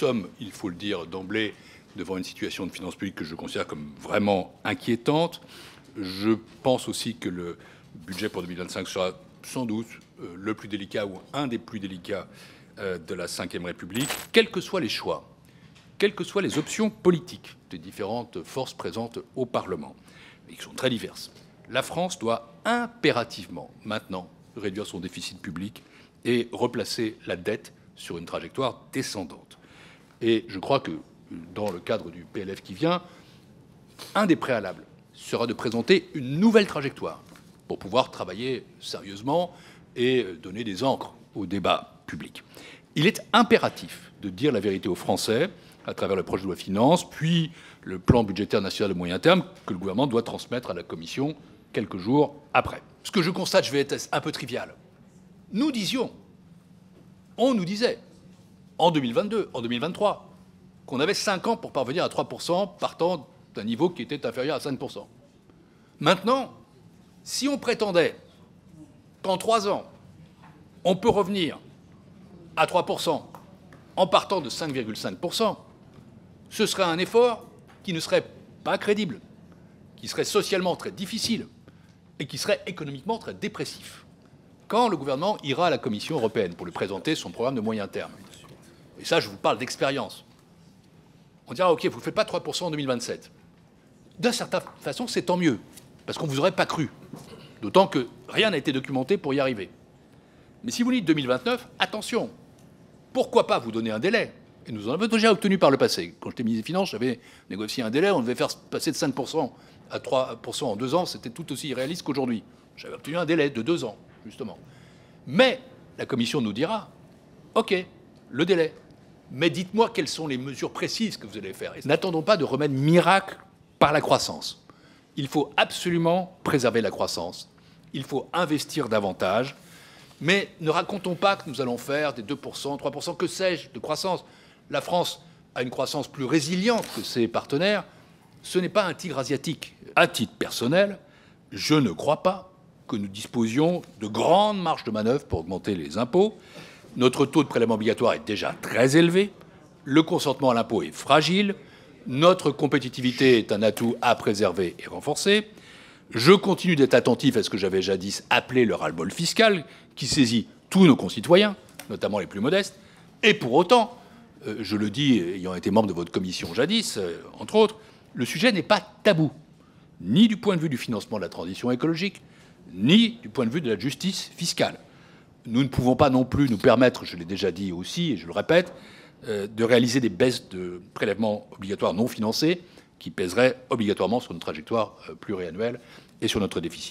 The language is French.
sommes, il faut le dire d'emblée, devant une situation de finances publiques que je considère comme vraiment inquiétante. Je pense aussi que le budget pour 2025 sera sans doute le plus délicat ou un des plus délicats de la Ve République, quels que soient les choix, quelles que soient les options politiques des différentes forces présentes au Parlement, et qui sont très diverses. La France doit impérativement, maintenant, réduire son déficit public et replacer la dette sur une trajectoire descendante. Et je crois que, dans le cadre du PLF qui vient, un des préalables sera de présenter une nouvelle trajectoire pour pouvoir travailler sérieusement et donner des ancres au débat public. Il est impératif de dire la vérité aux Français à travers le projet de loi finances, puis le plan budgétaire national de moyen terme que le gouvernement doit transmettre à la Commission quelques jours après. Ce que je constate, je vais être un peu trivial. Nous disions, on nous disait, en 2022, en 2023, qu'on avait 5 ans pour parvenir à 3% partant d'un niveau qui était inférieur à 5%. Maintenant, si on prétendait qu'en 3 ans, on peut revenir à 3% en partant de 5,5%, ce serait un effort qui ne serait pas crédible, qui serait socialement très difficile et qui serait économiquement très dépressif. Quand le gouvernement ira à la Commission européenne pour lui présenter son programme de moyen terme, et ça, je vous parle d'expérience, on dira « Ok, vous ne faites pas 3% en 2027 ». D'une certaine façon, c'est tant mieux, parce qu'on ne vous aurait pas cru, d'autant que rien n'a été documenté pour y arriver. Mais si vous dites 2029, attention, pourquoi pas vous donner un délai? Et nous en avons déjà obtenu par le passé. Quand j'étais ministre des Finances, j'avais négocié un délai, on devait faire passer de 5% à 3% en 2 ans, c'était tout aussi irréaliste qu'aujourd'hui. J'avais obtenu un délai de 2 ans, justement. Mais la Commission nous dira « Ok, le délai ». Mais dites-moi quelles sont les mesures précises que vous allez faire. N'attendons pas de remède miracle par la croissance. Il faut absolument préserver la croissance. Il faut investir davantage. Mais ne racontons pas que nous allons faire des 2%, 3%, que sais-je, de croissance. La France a une croissance plus résiliente que ses partenaires. Ce n'est pas un tigre asiatique. À titre personnel, je ne crois pas que nous disposions de grandes marges de manœuvre pour augmenter les impôts. Notre taux de prélèvement obligatoire est déjà très élevé. Le consentement à l'impôt est fragile. Notre compétitivité est un atout à préserver et renforcer. Je continue d'être attentif à ce que j'avais jadis appelé le ras-le-bol fiscal, qui saisit tous nos concitoyens, notamment les plus modestes. Et pour autant, je le dis, ayant été membre de votre commission jadis, entre autres, le sujet n'est pas tabou, ni du point de vue du financement de la transition écologique, ni du point de vue de la justice fiscale. Nous ne pouvons pas non plus nous permettre, je l'ai déjà dit aussi et je le répète, de réaliser des baisses de prélèvements obligatoires non financés qui pèseraient obligatoirement sur notre trajectoire pluriannuelle et sur notre déficit.